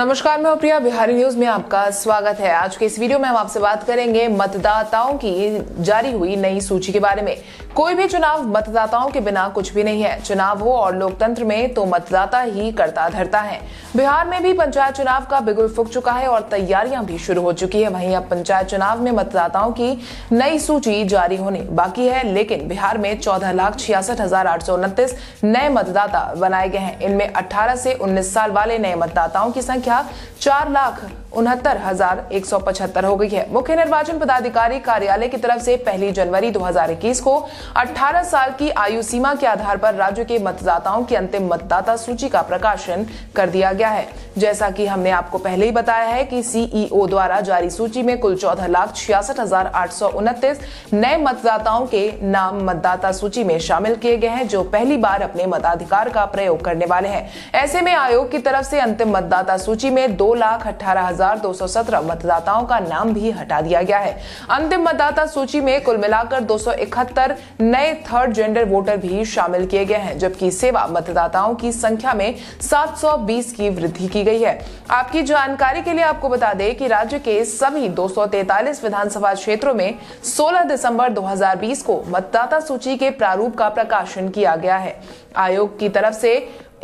नमस्कार, मैं प्रिया बिहारी न्यूज में आपका स्वागत है। आज के इस वीडियो में हम आपसे बात करेंगे मतदाताओं की जारी हुई नई सूची के बारे में। कोई भी चुनाव मतदाताओं के बिना कुछ भी नहीं है। चुनाव हो और लोकतंत्र में तो मतदाता ही करता धरता है। बिहार में भी पंचायत चुनाव का बिगुल फूंक चुका है और तैयारियां भी शुरू हो चुकी है। वहीं अब पंचायत चुनाव में मतदाताओं की नई सूची जारी होने बाकी है, लेकिन बिहार में 14,66,829 नए मतदाता बनाए गए हैं। इनमें 18 से 19 साल वाले नए मतदाताओं की संख्या 4,69,175 हो गई है। मुख्य निर्वाचन पदाधिकारी कार्यालय की तरफ से 1 जनवरी 2021 को 18 साल की आयु सीमा के आधार पर राज्य के मतदाताओं की अंतिम मतदाता सूची का प्रकाशन कर दिया गया है। जैसा कि हमने आपको पहले ही बताया है कि सीईओ द्वारा जारी सूची में कुल 14,66,829 नए मतदाताओं के नाम मतदाता सूची में शामिल किए गए हैं, जो पहली बार अपने मताधिकार का प्रयोग करने वाले हैं। ऐसे में आयोग की तरफ से अंतिम मतदाता सूची में 2,18,217 मतदाताओं का नाम भी हटा दिया गया है। अंतिम मतदाता सूची में कुल मिलाकर 271 नए थर्ड जेंडर वोटर भी शामिल किए गए हैं, जबकि सेवा मतदाताओं की संख्या में 720 की वृद्धि की गई है। आपकी जानकारी के लिए आपको बता दें कि राज्य के सभी 243 विधानसभा क्षेत्रों में 16 दिसंबर 2020 को मतदाता सूची के प्रारूप का प्रकाशन किया गया है। आयोग की तरफ से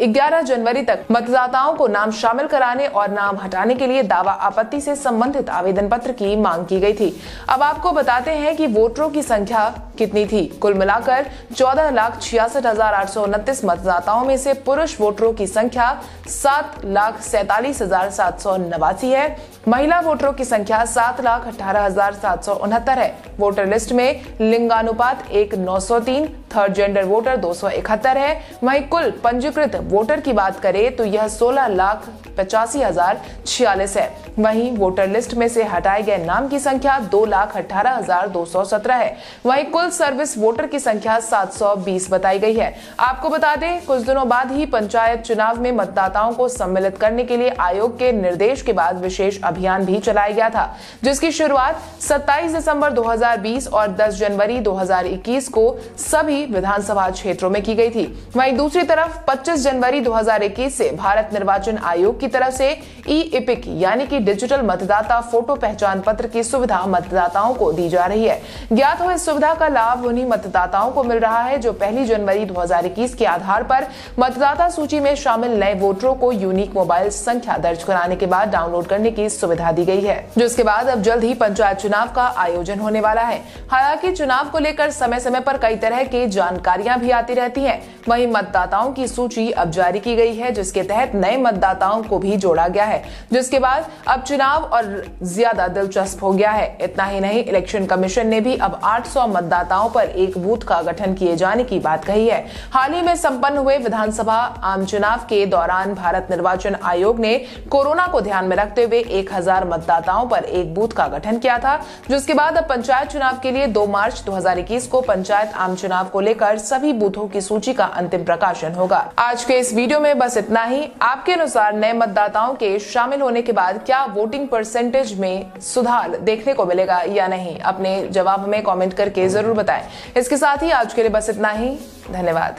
11 जनवरी तक मतदाताओं को नाम शामिल कराने और नाम हटाने के लिए दावा आपत्ति से संबंधित आवेदन पत्र की मांग की गई थी। अब आपको बताते हैं कि वोटरों की संख्या कितनी थी। कुल मिलाकर 14,66,829 मतदाताओं में से पुरुष वोटरों की संख्या 7,47,789 है। महिला वोटरों की संख्या 7,18,769 है। वोटर लिस्ट में लिंगानुपात 1:903, थर्ड जेंडर वोटर 271 है। वहीं कुल पंजीकृत वोटर की बात करें तो यह 16,85,046 है। वहीं वोटर लिस्ट में से हटाए गए नाम की संख्या 2,18,217 है। वहीं कुल सर्विस वोटर की संख्या 720 बताई गई है। आपको बता दें कुछ दिनों बाद ही पंचायत चुनाव में मतदाताओं को सम्मिलित करने के लिए आयोग के निर्देश के बाद विशेष अभियान भी चलाया गया था, जिसकी शुरुआत 27 दिसंबर 2020 और 10 जनवरी 2021 को सभी विधानसभा क्षेत्रों में की गई थी। वहीं दूसरी तरफ 25 जनवरी 2021 से भारत निर्वाचन आयोग की तरफ से ई-एपिक यानी कि डिजिटल मतदाता फोटो पहचान पत्र की सुविधा मतदाताओं को दी जा रही है। ज्ञात हो इस सुविधा का लाभ उन्हीं मतदाताओं को मिल रहा है जो 1 जनवरी 2021 के आधार पर मतदाता सूची में शामिल नए वोटरों को यूनिक मोबाइल संख्या दर्ज कराने के बाद डाउनलोड करने की सुविधा दी गई है, जिसके बाद अब जल्द ही पंचायत चुनाव का आयोजन होने वाला है। हालांकि चुनाव को लेकर समय समय पर कई तरह की जानकारियां भी आती रहती हैं। वहीं मतदाताओं की सूची अब जारी की गई है, जिसके तहत नए मतदाताओं को भी जोड़ा गया है, जिसके बाद अब चुनाव और ज्यादा दिलचस्प हो गया है। इतना ही नहीं, इलेक्शन कमीशन ने भी अब 800 मतदाताओं पर एक बूथ का गठन किए जाने की बात कही है। हाल ही में संपन्न हुए विधानसभा आम चुनाव के दौरान भारत निर्वाचन आयोग ने कोरोना को ध्यान में रखते हुए 1,000 मतदाताओं पर एक बूथ का गठन किया था, जिसके बाद अब पंचायत चुनाव के लिए 2 मार्च 2021 को पंचायत आम चुनाव को लेकर सभी बूथों की सूची का अंतिम प्रकाशन होगा। आज के इस वीडियो में बस इतना ही। आपके अनुसार नए मतदाताओं के शामिल होने के बाद क्या वोटिंग परसेंटेज में सुधार देखने को मिलेगा या नहीं? अपने जवाब हमें कमेंट करके जरूर बताएं। इसके साथ ही आज के लिए बस इतना ही। धन्यवाद।